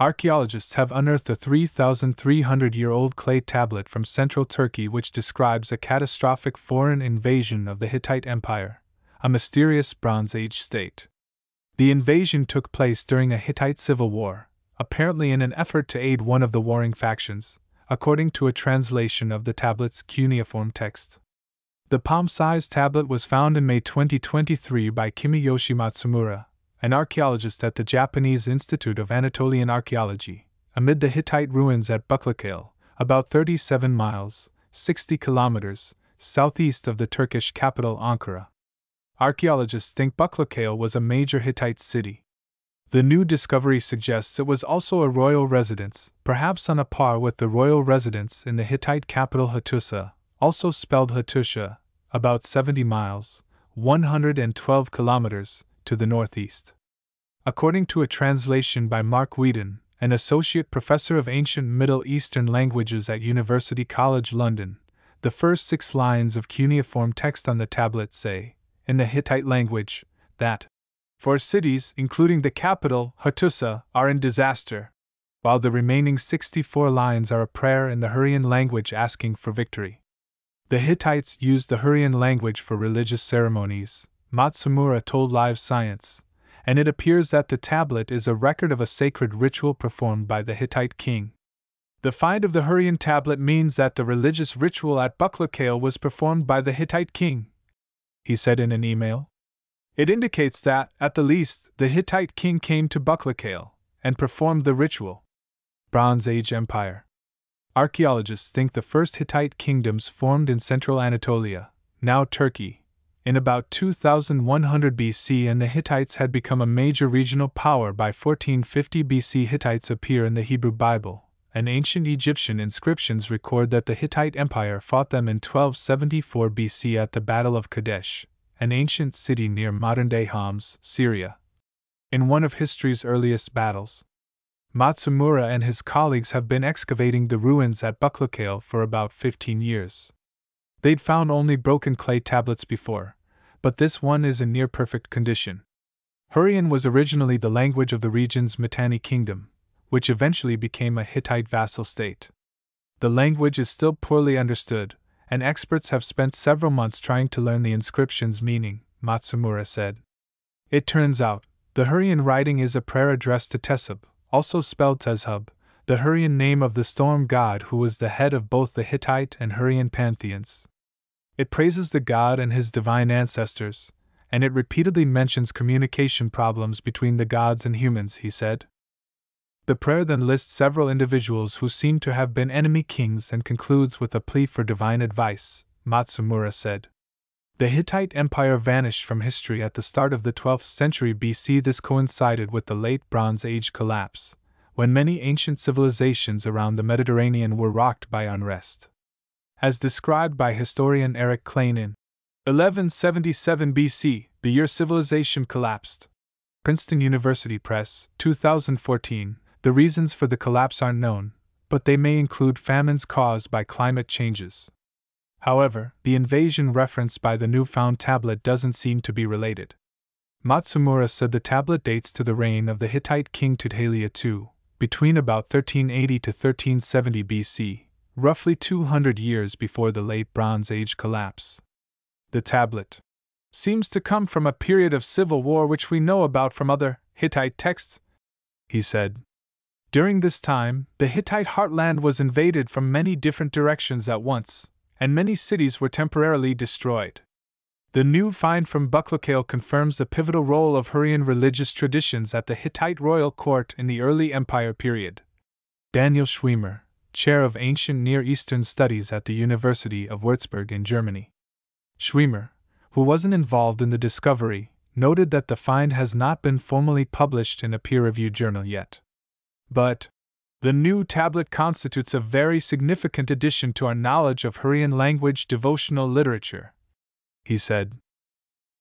archaeologists have unearthed a 3,300-year-old clay tablet from central Turkey which describes a catastrophic foreign invasion of the Hittite Empire, a mysterious Bronze Age state. The invasion took place during a Hittite civil war, apparently in an effort to aid one of the warring factions, according to a translation of the tablet's cuneiform text. The palm-sized tablet was found in May 2023 by Kimiyoshi Matsumura, an archaeologist at the Japanese Institute of Anatolian Archaeology, amid the Hittite ruins at Büklükale, about 37 miles, 60 kilometers, southeast of the Turkish capital Ankara. Archaeologists think Büklükale was a major Hittite city. The new discovery suggests it was also a royal residence, perhaps on a par with the royal residence in the Hittite capital Hattusa, also spelled Hattusa, about 70 miles, 112 kilometers, to the northeast. According to a translation by Mark Whedon, an associate professor of ancient Middle Eastern languages at University College London, the first 6 lines of cuneiform text on the tablet say, in the Hittite language, that 4 cities, including the capital, Hattusa, are in disaster, while the remaining 64 lines are a prayer in the Hurrian language asking for victory. The Hittites used the Hurrian language for religious ceremonies, Matsumura told Live Science, and it appears that the tablet is a record of a sacred ritual performed by the Hittite king. The find of the Hurrian tablet means that the religious ritual at Büklükale was performed by the Hittite king, he said in an email. It indicates that, at the least, the Hittite king came to Büklükale and performed the ritual. Bronze Age Empire. Archaeologists think the first Hittite kingdoms formed in central Anatolia, now Turkey, in about 2100 BC, and the Hittites had become a major regional power by 1450 BC. Hittites appear in the Hebrew Bible, and ancient Egyptian inscriptions record that the Hittite Empire fought them in 1274 BC at the Battle of Kadesh, an ancient city near modern-day Homs, Syria. In one of history's earliest battles, Matsumura and his colleagues have been excavating the ruins at Büklükale for about 15 years. They'd found only broken clay tablets before, but this one is in near-perfect condition. Hurrian was originally the language of the region's Mitanni kingdom, which eventually became a Hittite vassal state. The language is still poorly understood, and experts have spent several months trying to learn the inscription's meaning, Matsumura said. It turns out, the Hurrian writing is a prayer addressed to Teshub, also spelled Teshub, the Hurrian name of the storm god who was the head of both the Hittite and Hurrian pantheons. It praises the god and his divine ancestors, and it repeatedly mentions communication problems between the gods and humans, he said. The prayer then lists several individuals who seem to have been enemy kings and concludes with a plea for divine advice, Matsumura said. The Hittite Empire vanished from history at the start of the 12th century BC. This coincided with the late Bronze Age collapse, when many ancient civilizations around the Mediterranean were rocked by unrest. As described by historian Eric Cline in 1177 BC, the year civilization collapsed. Princeton University Press, 2014. The reasons for the collapse are known, but they may include famines caused by climate changes. However, the invasion referenced by the newfound tablet doesn't seem to be related. Matsumura said the tablet dates to the reign of the Hittite king Tudhaliya II, between about 1380 to 1370 BC, roughly 200 years before the late Bronze Age collapse. The tablet seems to come from a period of civil war which we know about from other Hittite texts, he said. During this time, the Hittite heartland was invaded from many different directions at once, and many cities were temporarily destroyed. The new find from Büklükale confirms the pivotal role of Hurrian religious traditions at the Hittite royal court in the early empire period. Daniel Schwemer, chair of ancient Near Eastern studies at the University of Würzburg in Germany. Schwemer, who wasn't involved in the discovery, noted that the find has not been formally published in a peer-reviewed journal yet. But the new tablet constitutes a very significant addition to our knowledge of Hurrian language devotional literature, he said.